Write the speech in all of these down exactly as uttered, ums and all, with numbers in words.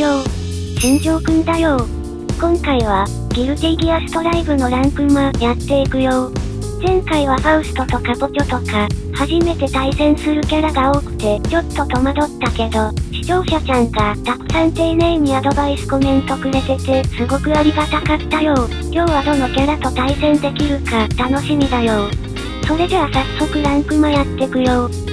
よー。新庄くんだよー。今回は、ギルティギアストライブのランクマやっていくよー。前回はファウストとかポチョとか、初めて対戦するキャラが多くて、ちょっと戸惑ったけど、視聴者ちゃんがたくさん丁寧にアドバイスコメントくれてて、すごくありがたかったよー。今日はどのキャラと対戦できるか楽しみだよー。それじゃあ早速ランクマやってくよー。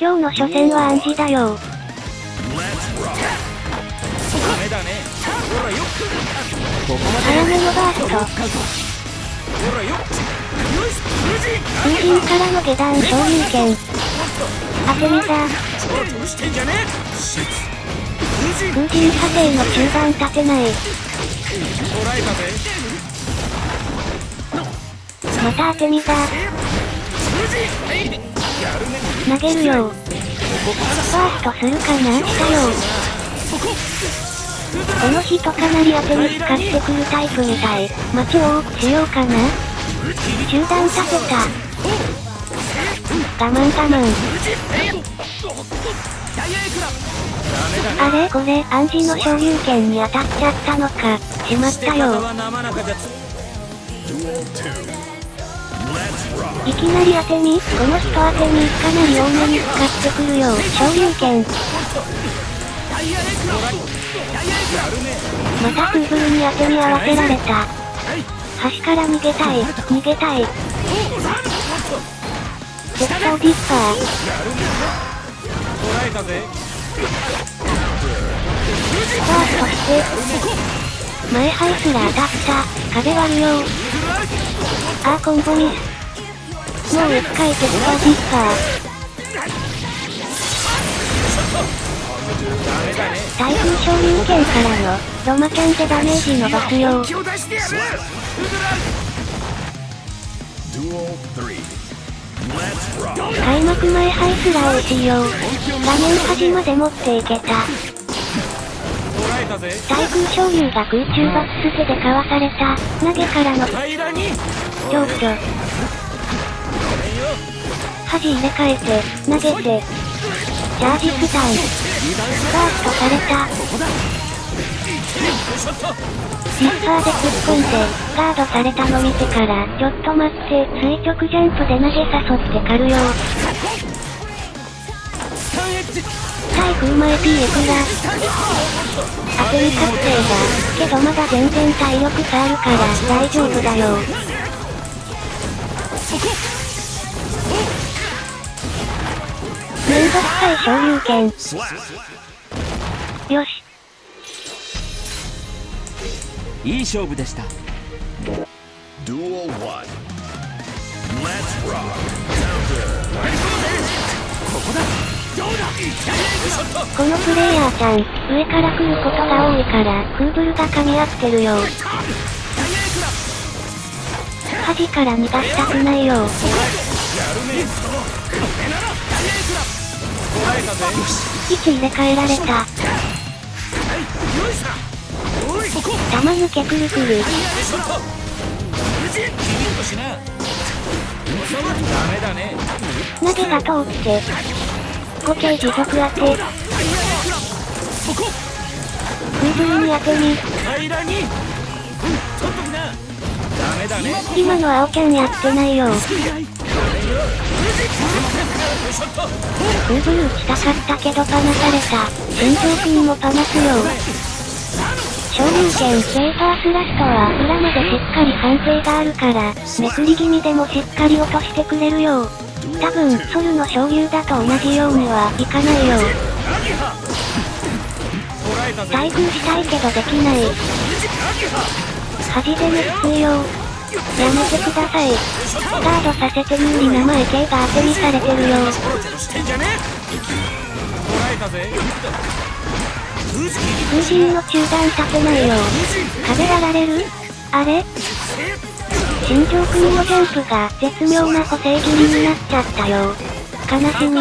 今日の初戦は暗示だよ。早めのバースト。風神からの下段昇竜拳。汗みだ。風神派生の中盤立てない。また汗みだ。投げるよ。ファーストするかな。したよ。この人かなり当てに使ってくるタイプみたい。街を多くしようかな。中断立てた。我慢我慢。あれこれ暗示の昇竜拳に当たっちゃったのか。しまったよ。いきなり当てに、この人当てにかなり多めに使ってくるよ。昇竜拳。またクーブルに当てに合わせられた。端から逃げたい、逃げたい。ジェットディッパー。ファーストして、前ハイスラー当たった、壁割るよ。あーコンボミス。もう一回鉄砲ディッパー。対空昇竜拳からのロマキャンでダメージ伸ばすよ。開幕前ハイスラーを使用。画面端まで持っていけた。対空昇竜が空中バックス手でかわされた。投げからの強挙。端入れ替えて、投げて、チャージスタン、バーストされた。ジッパーで突っ込んで、ガードされたの見てから、ちょっと待って、垂直ジャンプで投げ誘って狩るよ。対空前 P エクラ。当てに確定だ、けどまだ全然体力差あるから、大丈夫だよ。連続対昇竜拳。よし。いい勝負でした。このプレイヤーちゃん、上から来ることが多いから、クーブルが噛み合ってるよ。端から逃がしたくないよ。位置入れ替えられた。玉抜けくるくる。投げが通って合計持続当て。クーブルに当てに。今の青キャンやってないよ。クーブル打ちたかったけどパナされた。新庄くんもパナすよ。昇竜拳ペーパースラストは裏までしっかり判定があるからめくり気味でもしっかり落としてくれるよ。多分ソルの昇竜だと同じようにはいかないよ。対空したいけどできない。端でね必要。やめてください。ガードさせて有利な前系が当てにされてるよ。風神の中断立てないよ。壁やられる。あれ新庄くんのジャンプが絶妙な補正切りになっちゃったよ。悲しみ。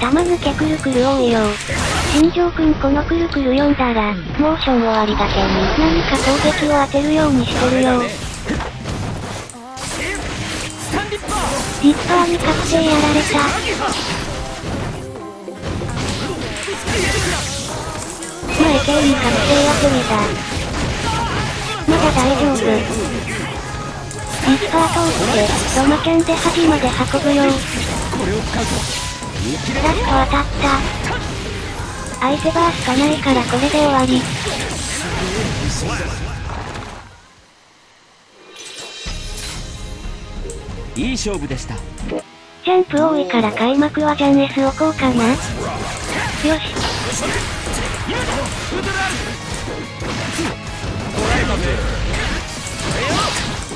玉抜けくるくる多いよ。新庄くんこのくるくる読んだら、モーションをありがけに何か攻撃を当てるようにしてるよ。ディッパーに確定やられた。まあエケイに確定は攻めた。まだ大丈夫。ディッパー通って、ロマキャンで端まで運ぶよ。ラスト当たった。アイセバーしかないからこれで終わり。いい勝負でした。ジャンプ多いから開幕はジャン S 置こうかな。よし。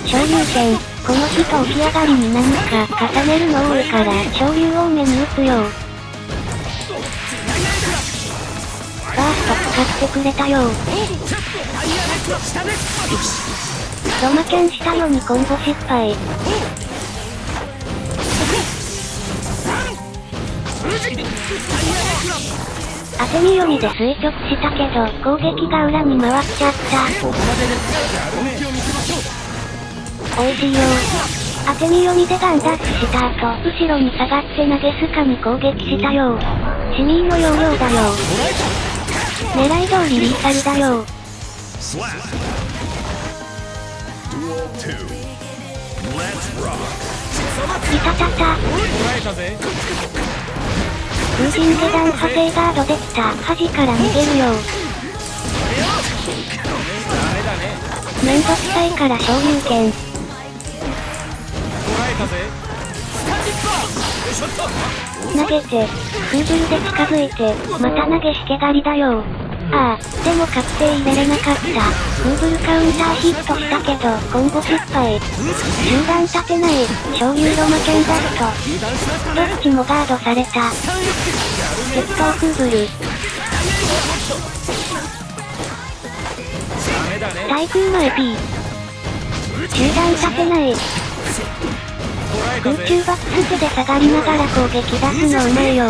昇竜戦、この日と起き上がりに何か重ねるの多いから昇竜多めに打つよ。バースト使ってくれたよ。ロマキャンしたのにコンボ失敗。当て身よりで垂直したけど攻撃が裏に回っちゃった。おいしいよ。当て身よりでガンダッシュした後後ろに下がって投げすかに攻撃したよ。市民の要領だよ。狙い通りリーサルだよ。いたたた。風神下段派生ガードできた。端から逃げるよ。めんどくさいから昇竜拳。投げてフーブルで近づいてまた投げしけがりだよ。ああでも確定入れれなかった。フーブルカウンターヒットしたけどコンボ失敗。中段立てない。昇竜ロマキャンダスト。どっちもガードされた。鉄塔フーブル対空のエピ。中段立てない。空中バックスで下がりながら攻撃出すのうまいよ。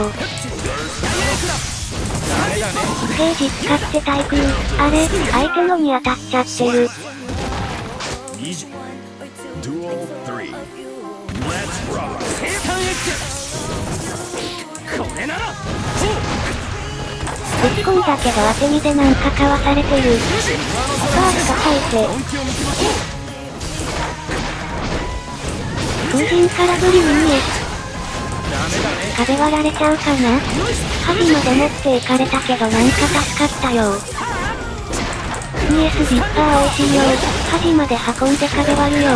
ゲージ使って対空。あれ相手のに当たっちゃってる。ぶち込んだけど当て身でなんかかわされてる。バースが入って風神からブリに見え。壁割られちゃうかな。端まで持っていかれたけどなんか助かったよ。 ブイエス ジッパーおいしいよ。端まで運んで壁割るよ。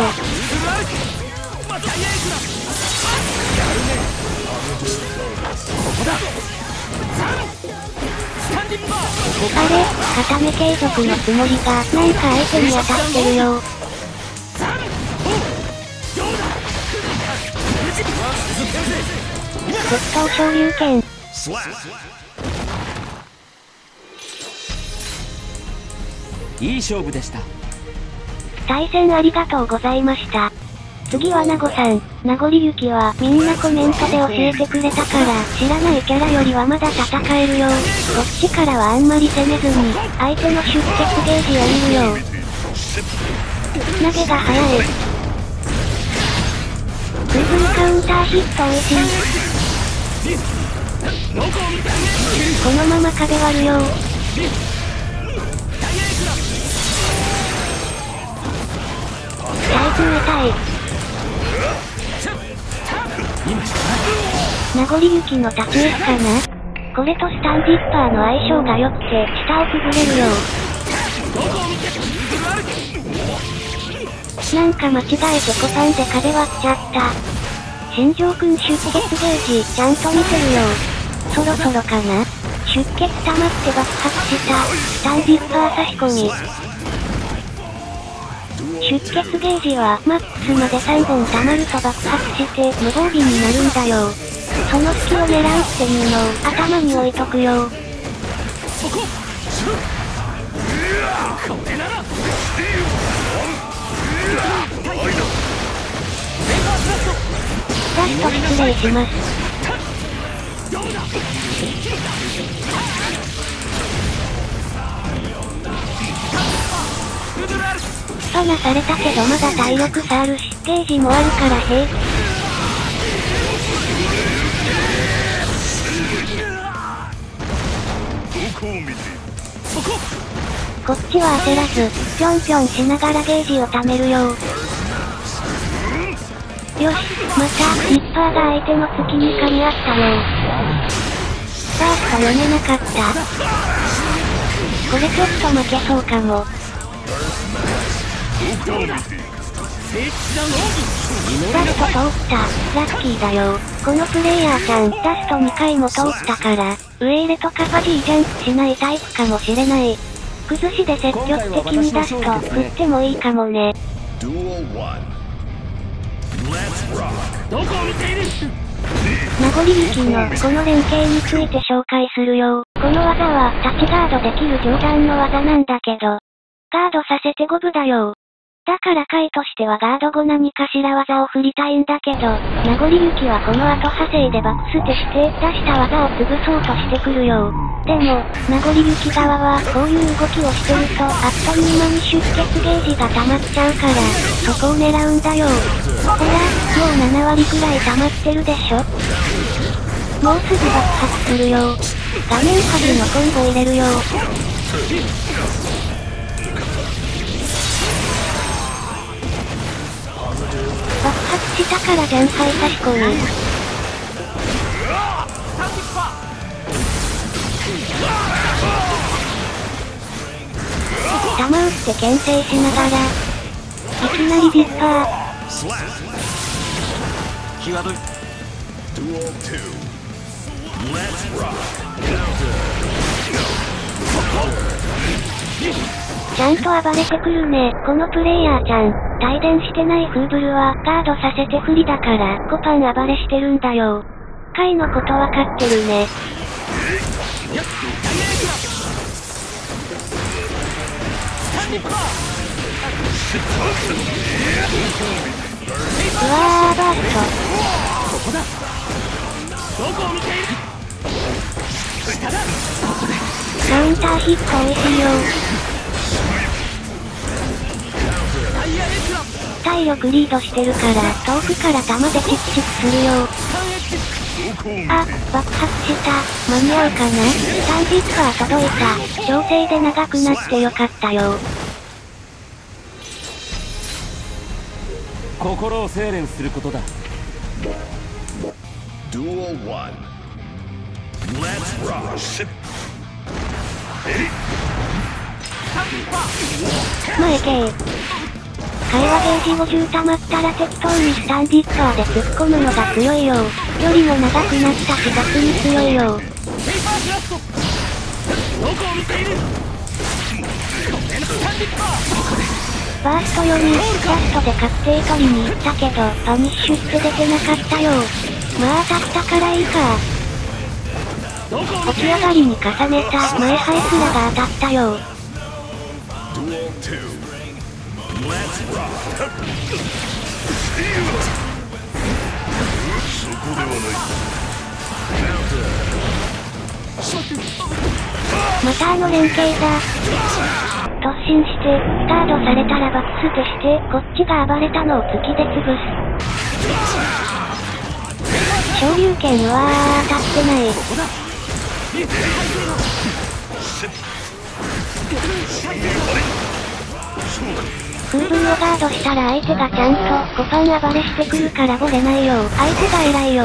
あれ固め継続のつもりがなんか相手に当たってるよ。鉄塔昇竜拳。いい勝負でした。対戦ありがとうございました。次は名護さん、名残ゆきはみんなコメントで教えてくれたから知らないキャラよりはまだ戦えるよ。こっちからはあんまり攻めずに相手の出血ゲージを見るよ。投げが早い。グーグルカウンターヒットおいしい。このまま壁割るよ。対空得たい。名残ゆきのタチエスかな。これとスタンディッパーの相性が良くて下をくぐれるよ。なんか間違えてこさんで壁割っちゃった。新庄くん出血ゲージちゃんと見てるよ。そろそろかな。出血溜まって爆発した。スタンディッパー差し込み。出血ゲージはマックスまでさんぼん溜まると爆発して無防備になるんだよ。その隙を狙うっていうのを頭に置いとくよ。ラスト失礼します。破なされたけどまだ体力差あるしステージもあるからへ。どこを見てそこ。こっちは焦らずぴょんぴょんしながらゲージを貯めるよ。よし、また、ニッパーが相手の突きに噛み合ったよ。ダークと読めなかった。これちょっと負けそうかも。ダスト通った、ラッキーだよ。このプレイヤーちゃん、ダストにかいも通ったから、上入れとかバディジャンプしないタイプかもしれない。崩しで積極的にダスト、振ってもいいかもね。どこを見ている？名残力のこの連携について紹介するよ。この技は立ちガードできる上段の技なんだけど、ガードさせて五分だよ。だから回としてはガード後何かしら技を振りたいんだけど、名残力はこの後派生でバックステして出した技を潰そうとしてくるよ。でも、名残力側はこういう動きをしてるとあっという間に出血ゲージが溜まっちゃうから、そこを狙うんだよ。ほら、もうなな割くらい溜まってるでしょ。もうすぐ爆発するよ。画面端のコンボ入れるよ。爆発したからジャンハイ差し込む。弾打って牽制しながらいきなりビッパー。ちゃんと暴れてくるね、このプレイヤーちゃん。帯電してないフーブルはガードさせて不利だからコパン暴れしてるんだよ。カイのことわかってるね。うわー、バースト。カウンターヒット美味しいよ。体力リードしてるから遠くから弾でチクチクするよ。あ、爆発した。間に合うかな。サンビッパー届いた。調整で長くなってよかったよ。心を精錬することだ。ドゥオワン Let's rush。 前へ。会話ゲージごじゅう溜まったら適当にスタンディッパーで突っ込むのが強いよ。距離も長くなったし逆に強いよ。バーストよりラストで確定取りに行ったけどパニッシュって出てなかったよ。まあ当たったからいいか。起き上がりに重ねた前ハイスラが当たったよ。またあの連携だ。突進してガードされたらバックステしてこっちが暴れたのを突きで潰す。昇竜拳は当たってない。フーブルをガードしたら相手がちゃんとコパン暴れしてくるからボレないよ。相手が偉いよ。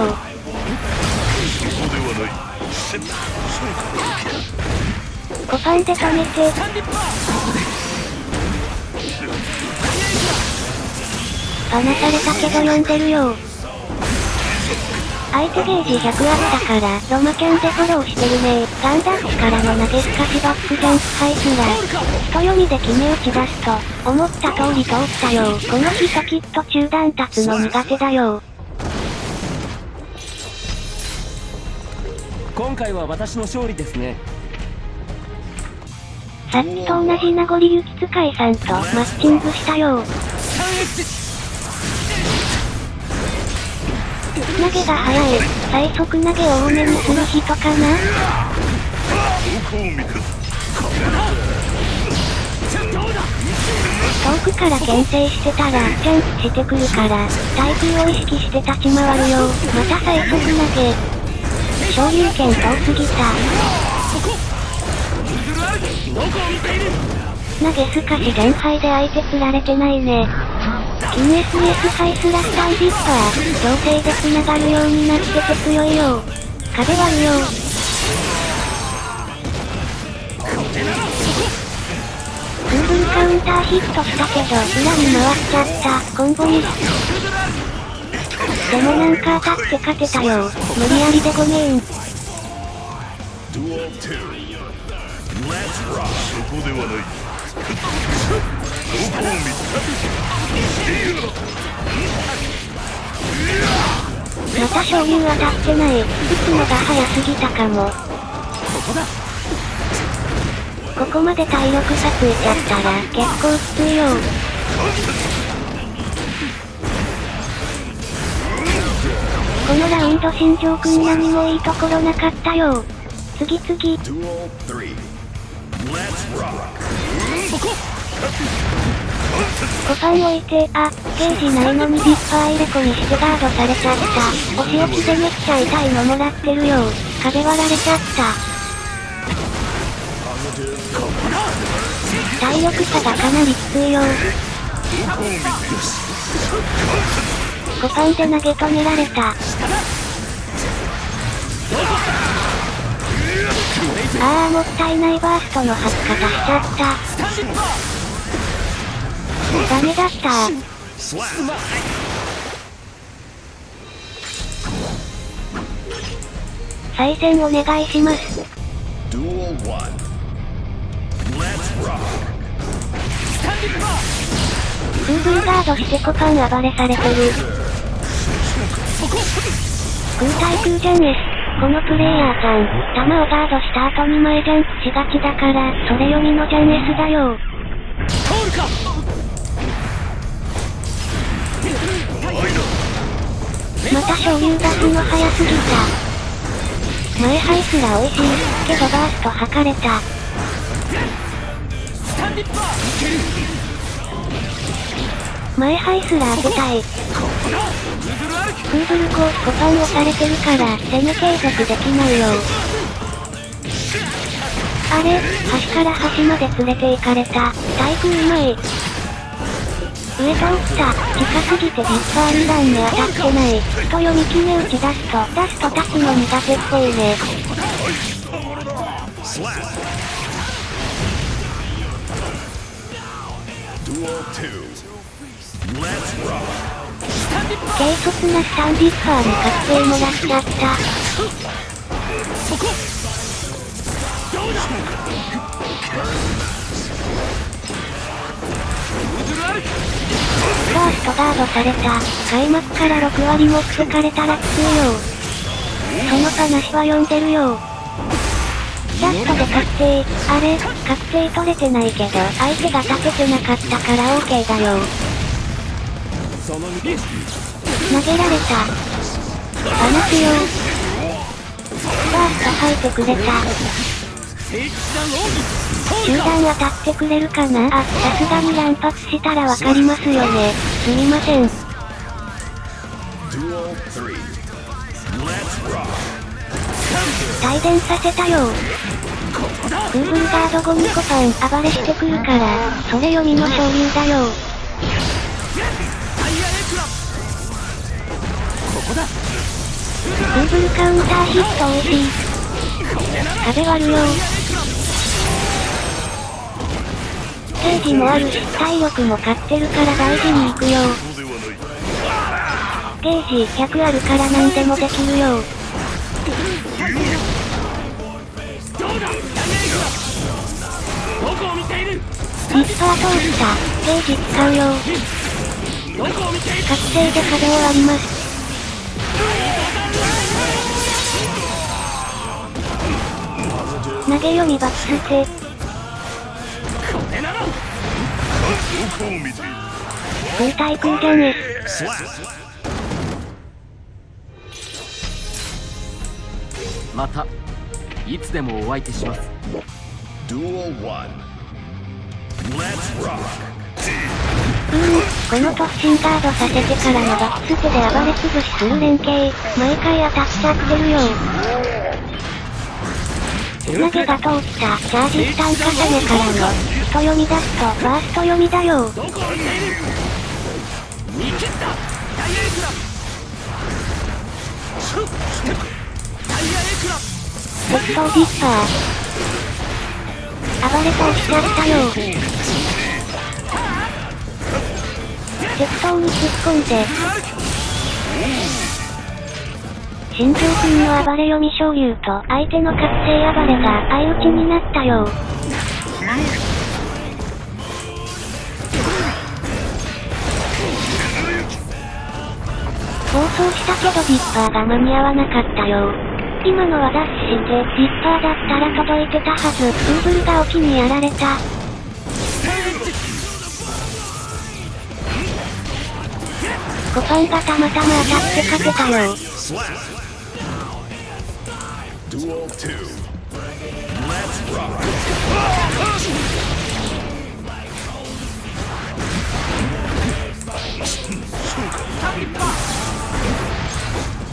コパンで止めて。離されたけど読んでるよ。相手ゲージひゃくあったからロマキャンでフォローしてるね。ガンダッシュからの投げ透かしバックジャンプハイスラー人読みで決め打ち出すと思った通り通ったよ。この人きっと中段立つの苦手だよ。今回は私の勝利ですね。さっきと同じ名残雪使いさんとマッチングしたよ。投げが速い。最速投げを多めにする人かな。遠奥から牽制してたらジャンプしてくるから対空を意識して立ち回るよ。また最速投げ、昇竜拳遠すぎた。投げすかし全敗で相手釣られてないね。キン エスエス ハイスラスタービッパー強制で繋がるようになってて強いよ。壁割るよ。空分カウンターヒットしたけど裏に回っちゃったコンボミス。でもなんか当たって勝てたよ。無理やりでごめん。そこではない。ここを見つかる。また昇竜当たってない。打つのが早すぎたかも。ここだ。ここまで体力割いちゃったら結構きついよ。このラウンド新庄くん何もいいところなかったよ。次次。ごばん置いて、あ、ゲージないのにビッパー入れ子にしてガードされちゃった。お仕置きでめっちゃ痛いのもらってるよ。壁割られちゃった。体力差がかなりきついよ。ごばんで投げ止められた。あーもったいないバーストの発火出しちゃった。ダメだったー。再戦お願いします。空分ガードしてコパン暴れされてる。空対空じゃね。このプレイヤーさん、弾をガードした後に前ジャンプしがちだから、それ読みのジャン S だよ。通るか。また昇竜出すの早すぎた。前ハイスラ美味しい、けどバースト吐かれた。前ハイスラ当てたい。クーブルコースコパン押されてるから攻め継続できないよ。あれ、端から端まで連れて行かれた。対空うまい。上倒った。近すぎてビッパーにランに当たってない。と読み決め打ち出すと出すと立つの苦手っぽいね。軽率なスタンビッファーに確定もらっちゃった。バーストガードされた。開幕からろくわりもつかれたらきついよ。その話は読んでるよ。ジャストで確定。あれ、確定取れてないけど相手が立ててなかったから オーケー だよ。投げられた。放つよ。バースト入ってくれた。中段当たってくれるかな。あ、さすがに乱発したらわかりますよね。すみません。帯電させたよ。空分ガード後にコパン暴れしてくるから、それ読みの昇竜だよ。空分カウンターヒットおいしい。壁割るよ。ゲージもあるし体力も買ってるから大事にいくよ。ゲージひゃくあるから何でもできるよ。ビッパー通した。ゲージ使うよ。覚醒で壁を割ります。投げ読みバックステ。空対空じゃね。またいつでもお相手します。この突進ガードさせてからのバックステで暴れ潰しする連携、毎回アタッチャー来てるよ。つなげ打倒したチャージスタン重ねからの人読み出すとバースト読みだよ。鉄道ディッパー暴れ倒しちゃったよ。鉄道に突っ込んで新庄君の暴れ読み昇竜と相手の覚醒暴れが相打ちになったよ。暴走したけどディッパーが間に合わなかったよ。今のはダッシュして、ディッパーだったら届いてたはず。ウーブルが沖にやられた。コパンがたまたま当たって勝てたよ。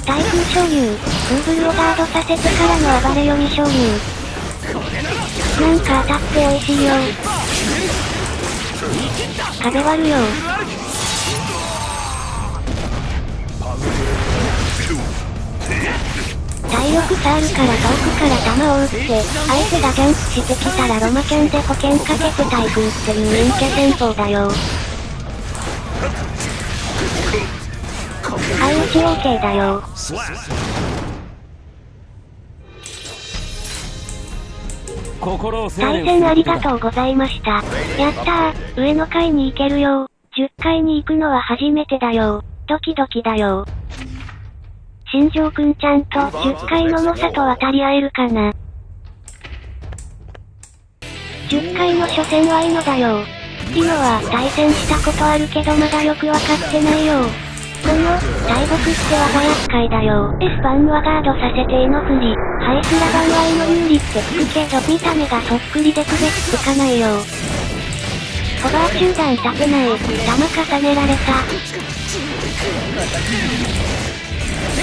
台風昇竜、グーグルをガードさせてからの暴れ読み昇竜。なんか当たっておいしいよ。壁割るよ。体力差あるから遠くから球を打って、相手がキャンプしてきたらロマキャンで保険かけて台風っていう陰キャ戦法だよ。相打ち OK だよ。対戦ありがとうございました。やったー、上の階に行けるよ。じゅっかいに行くのは初めてだよ。ドキドキだよ。新庄くんちゃんとじゅっかいの猛者と渡り合えるかな。じゅっかいの初戦はイノだよ。イノは対戦したことあるけどまだよくわかってないよ。この、大木って技厄介だよ。S バンはガードさせてイノ振り。ハイスラバンはイノ有利ってつくけど、見た目がそっくりで区別つかないよ。ホバー中断立てない。弾重ねられた。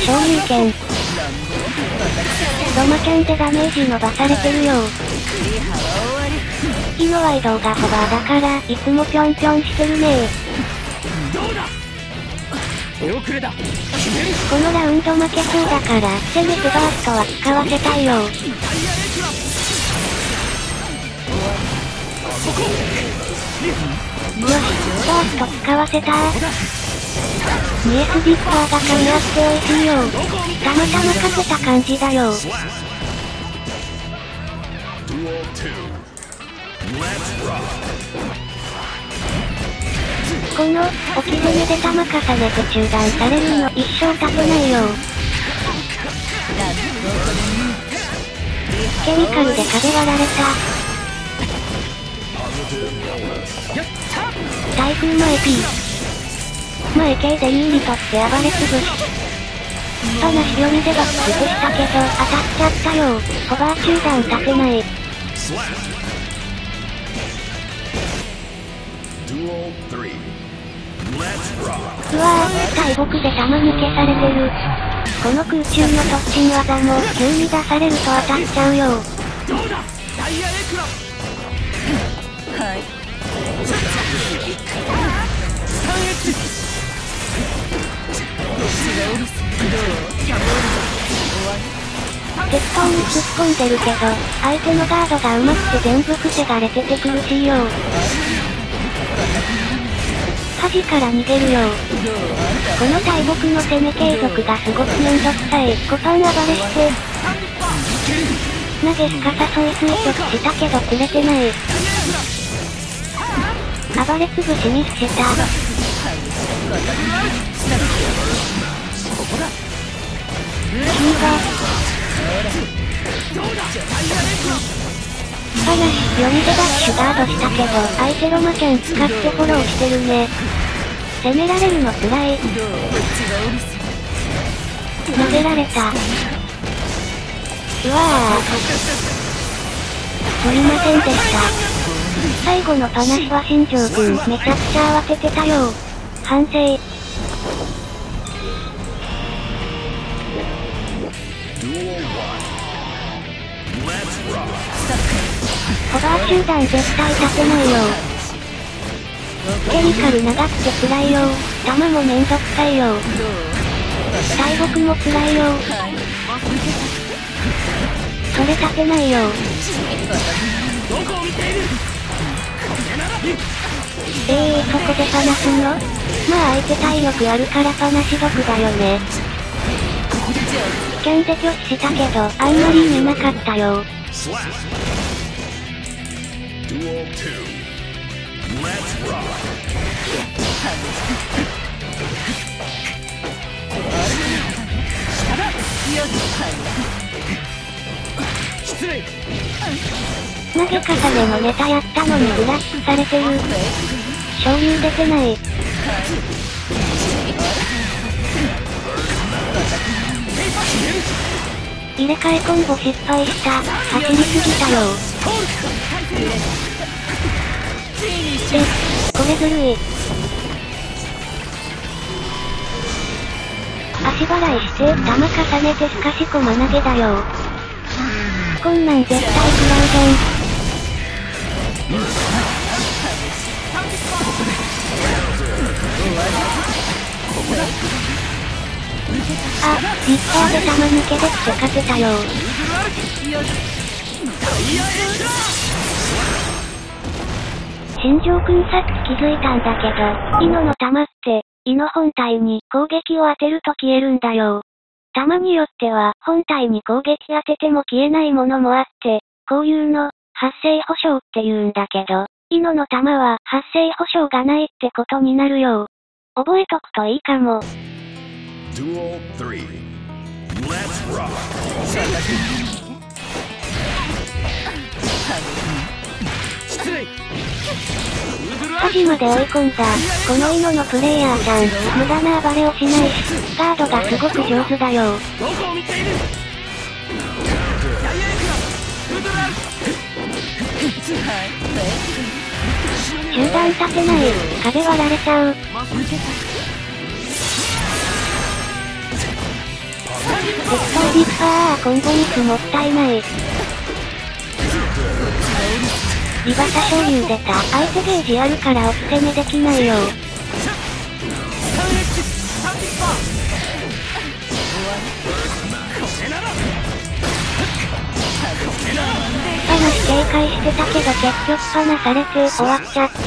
昇竜拳。ロマキャンでダメージ伸ばされてるよ。イノは移動がホバーだから、いつもぴょんぴょんしてるねー。このラウンド負けそうだからせめてバーストは使わせたいよ。よし、バースト使わせたー。ミエスディッパーが噛み合っておいしいよ。たまたま勝てた感じだよ。この、置き攻めで弾重ねて中断されるの一生立てないよ。ケミカルで壁割られた。台風前 P 前 K で有利とって暴れ潰し話読みでバック潰したけど当たっちゃったよ。ホバー中断立てない。うわぁ、大木で弾抜けされてる。この空中の突進技も急に出されると当たっちゃうよ。鉄塔に突っ込んでるけど、相手のガードがうまくて全部防がれてて苦しいよ。端から逃げるよ。この大木の攻め継続がすごくめんどくさい。コパン暴れして投げしか誘い推測したけど釣れてない。暴れ潰しミスした。キーバー話、読みでダッシュガードしたけど、相手ロマキャン使ってフォローしてるね。攻められるのつらい。投げられた。うわぁ。すみませんでした。最後の話は新庄君、めちゃくちゃ慌ててたよ。反省。ホバー集団絶対立てないよ。ケミカル長くて辛いよ。弾もめんどくさいよ。大木も辛いよ。それ立てないよ。ええー、そこで放すの？まあ相手体力あるから放し毒だよね。キャンで拒否したけど、あんまり見なかったよ。投げ方でもネタやったのにブラッシュされてる。昇竜出てない。入れ替えコンボ失敗した。走りすぎたよ。え、これずるい。足払いして弾重ねてすかしこま投げだよ。こんなん絶対食らうじゃん。あ、実況で玉抜けできて勝てたよ。新庄くんさっき気づいたんだけど、イノの玉って、イノ本体に攻撃を当てると消えるんだよ。玉によっては、本体に攻撃当てても消えないものもあって、こういうの、発生保証って言うんだけど、イノの玉は発生保証がないってことになるよ。覚えとくといいかも。デュオスリー、レッツロック。火事まで追い込んだ、このイノのプレイヤーちゃん、無駄な暴れをしないし、ガードがすごく上手だよ。中断立てない、壁割られちゃう。絶対ビッファーコンボミスもったいない。リバタ昇竜出た。相手ゲージあるからお布攻めできないよ。話警戒してたけど結局離されて終わっちゃった。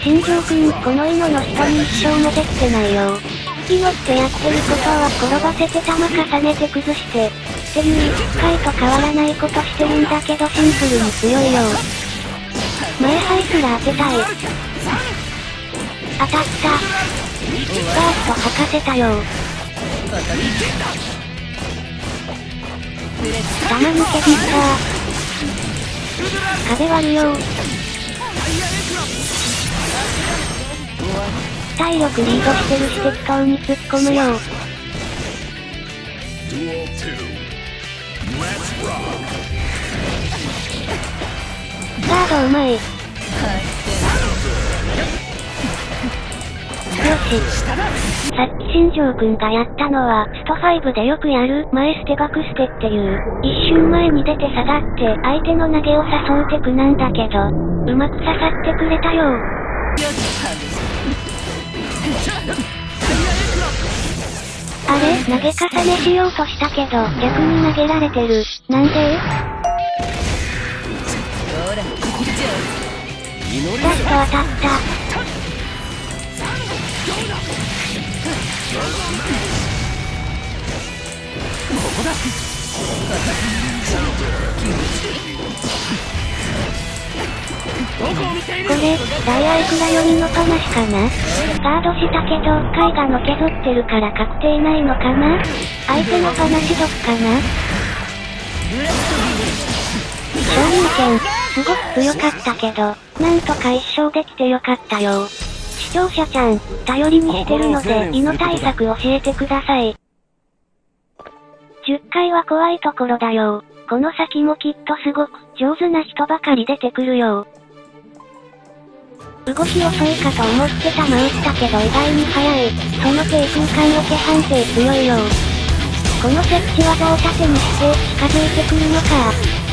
新庄くん、このイノの下に一生もできてないよ。イノってやってることは転ばせて弾重ねて崩して、っていういっかいと変わらないことしてるんだけどシンプルに強いよ。前ハイすら当てたい。当たった。ガーッと吐かせたよ。弾抜けビッター。壁割るよ。体力リードしてるし適当に突っ込むよ。ガードうまい。よし、さっき新庄くんがやったのはストごでよくやる前捨てバク捨てっていう一瞬前に出て下がって相手の投げを誘うテクなんだけど、うまく刺さってくれたよ。あれ、投げ重ねしようとしたけど逆に投げられてる。なんで？ラスト当たった。ここだ。これ、ダイアイクラよりの魂かな？ガードしたけど、貝がのけぞってるから確定ないのかな？相手の魂毒かな？勝利権、すごく強かったけど、なんとか一勝できてよかったよ。視聴者ちゃん、頼りにしてるので、胃の対策教えてください。じゅっかいは怖いところだよ。この先もきっとすごく上手な人ばかり出てくるよ。動き遅いかと思ってた回ったけど意外に速い。その低空間の気判定強いよ。この設置技を盾にして近づいてくるのか。